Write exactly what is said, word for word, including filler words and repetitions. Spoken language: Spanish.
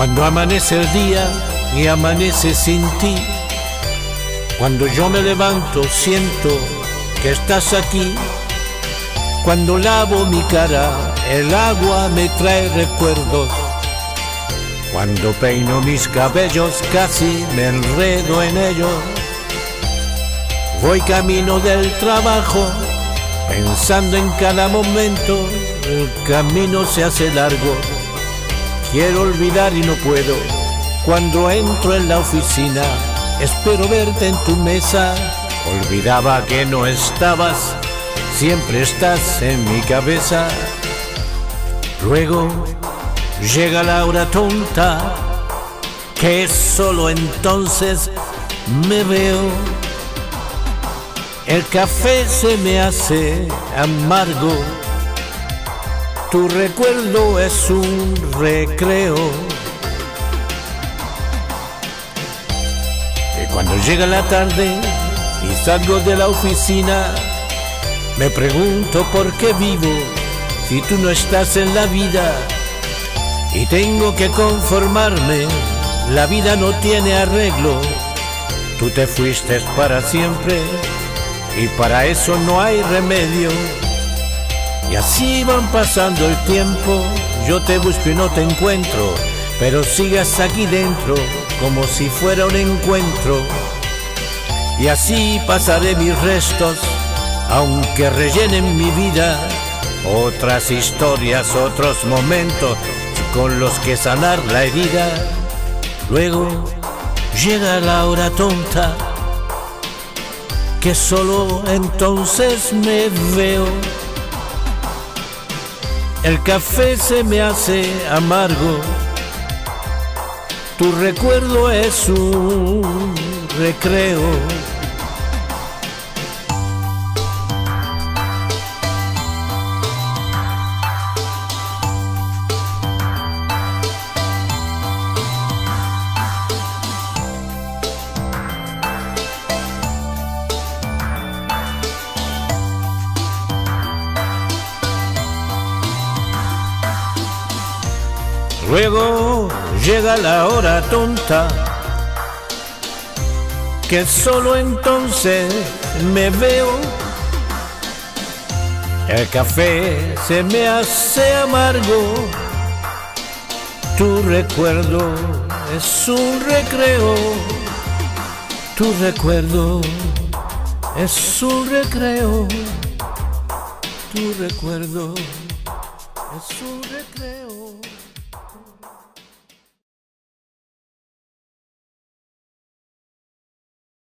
Cuando amanece el día y amanece sin ti, cuando yo me levanto siento que estás aquí. Cuando lavo mi cara, el agua me trae recuerdos. Cuando peino mis cabellos, casi me enredo en ellos. Voy camino del trabajo, pensando en cada momento. El camino se hace largo, quiero olvidar y no puedo. Cuando entro en la oficina, espero verte en tu mesa. Olvidaba que no estabas, siempre estás en mi cabeza. Luego llega la hora tonta, que solo entonces me veo. El café se me hace amargo, tu recuerdo es un recreo. Y cuando llega la tarde y salgo de la oficina, me pregunto por qué vivo si tú no estás en la vida. Y tengo que conformarme, la vida no tiene arreglo. Tú te fuiste para siempre y para eso no hay remedio. Y así van pasando el tiempo, yo te busco y no te encuentro, pero sigas aquí dentro como si fuera un encuentro. Y así pasaré mis restos, aunque rellenen mi vida, otras historias, otros momentos con los que sanar la herida. Luego llega la hora tonta, que solo entonces me veo. El café se me hace amargo, tu recuerdo es un recreo. Luego llega la hora tonta, que solo entonces me veo. El café se me hace amargo, tu recuerdo es un recreo. Tu recuerdo es un recreo. Tu recuerdo es un recreo.